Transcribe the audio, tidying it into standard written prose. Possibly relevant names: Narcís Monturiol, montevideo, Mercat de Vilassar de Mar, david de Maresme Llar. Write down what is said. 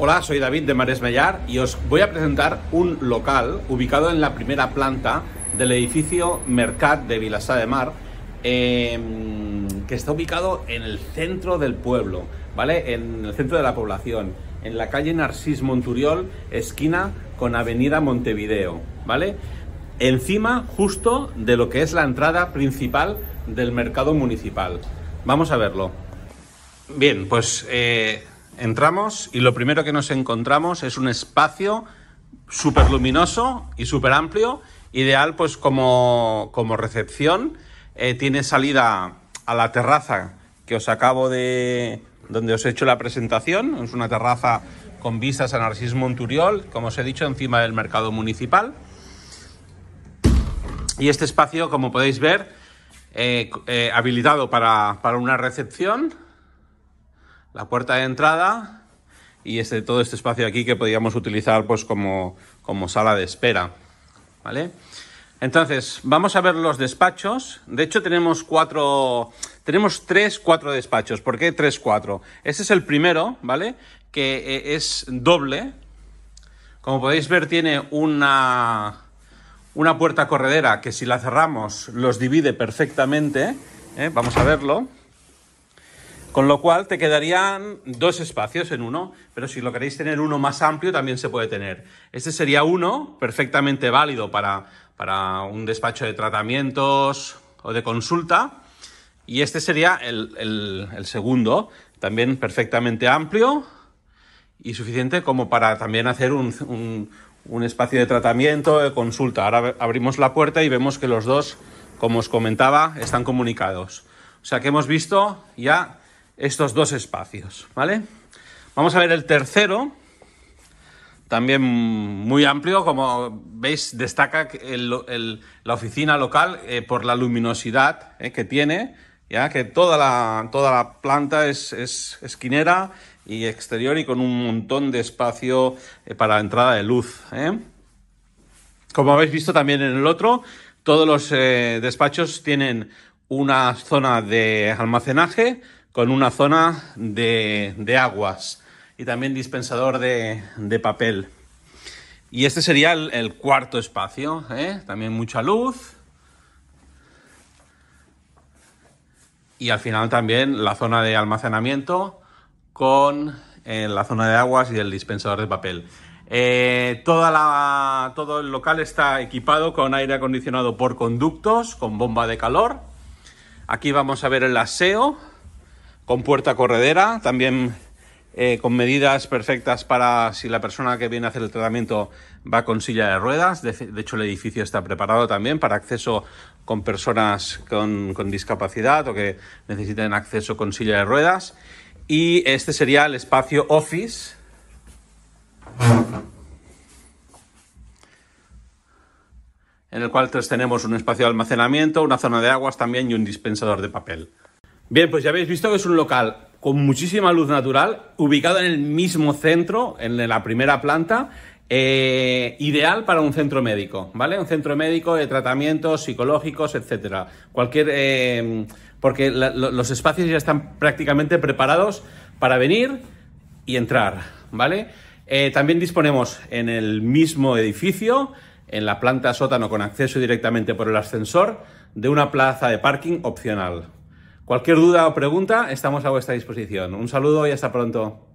Hola, soy David de Maresme Llar y os voy a presentar un local ubicado en la primera planta del edificio Mercat de Vilassar de Mar, que está ubicado en el centro del pueblo, ¿vale? En el centro de la población, en la calle Narcís Monturiol, esquina con avenida Montevideo, ¿vale? Encima justo de lo que es la entrada principal del mercado municipal. Vamos a verlo. Bien, pues entramos y lo primero que nos encontramos es un espacio súper luminoso y súper amplio, ideal pues como recepción. Tiene salida a la terraza que os acabo de... donde os he hecho la presentación. Es una terraza con vistas a Narcís Monturiol, como os he dicho, encima del mercado municipal. Y este espacio, como podéis ver, habilitado para una recepción, la puerta de entrada y todo este espacio aquí que podíamos utilizar pues como sala de espera, ¿vale? Entonces, vamos a ver los despachos. De hecho, tenemos cuatro despachos. ¿Por qué 3, 4? Este es el primero, ¿vale? Que es doble. Como podéis ver, tiene una puerta corredera que, si la cerramos, los divide perfectamente, ¿eh? Vamos a verlo. Con lo cual te quedarían 2 espacios en uno, pero si lo queréis tener uno más amplio también se puede tener. Este sería uno perfectamente válido para un despacho de tratamientos o de consulta, y este sería el segundo, también perfectamente amplio y suficiente como para también hacer un espacio de tratamiento, de consulta. Ahora abrimos la puerta y vemos que los dos, como os comentaba, están comunicados. O sea que hemos visto ya estos 2 espacios, ¿vale? Vamos a ver el tercero, también muy amplio. Como veis, destaca la oficina local por la luminosidad que tiene, ya que toda la planta es esquinera y exterior y con un montón de espacio para entrada de luz, ¿eh? Como habéis visto también en el otro, todos los despachos tienen una zona de almacenaje con una zona de aguas y también dispensador de papel. Y este sería el cuarto espacio, ¿eh? También mucha luz. Y al final también la zona de almacenamiento con la zona de aguas y el dispensador de papel. Todo el local está equipado con aire acondicionado por conductos, con bomba de calor. Aquí vamos a ver el aseo, con puerta corredera, también con medidas perfectas para si la persona que viene a hacer el tratamiento va con silla de ruedas. De hecho, el edificio está preparado también para acceso con personas con discapacidad o que necesiten acceso con silla de ruedas. Y este sería el espacio office. En el cual tenemos un espacio de almacenamiento, una zona de aguas también y un dispensador de papel. Bien, pues ya habéis visto que es un local con muchísima luz natural, ubicado en el mismo centro, en la primera planta, ideal para un centro médico, ¿vale? Un centro médico de tratamientos psicológicos, etcétera. Porque los espacios ya están prácticamente preparados para venir y entrar, ¿vale? También disponemos en el mismo edificio, en la planta sótano con acceso directamente por el ascensor, de una plaza de parking opcional. Cualquier duda o pregunta, estamos a vuestra disposición. Un saludo y hasta pronto.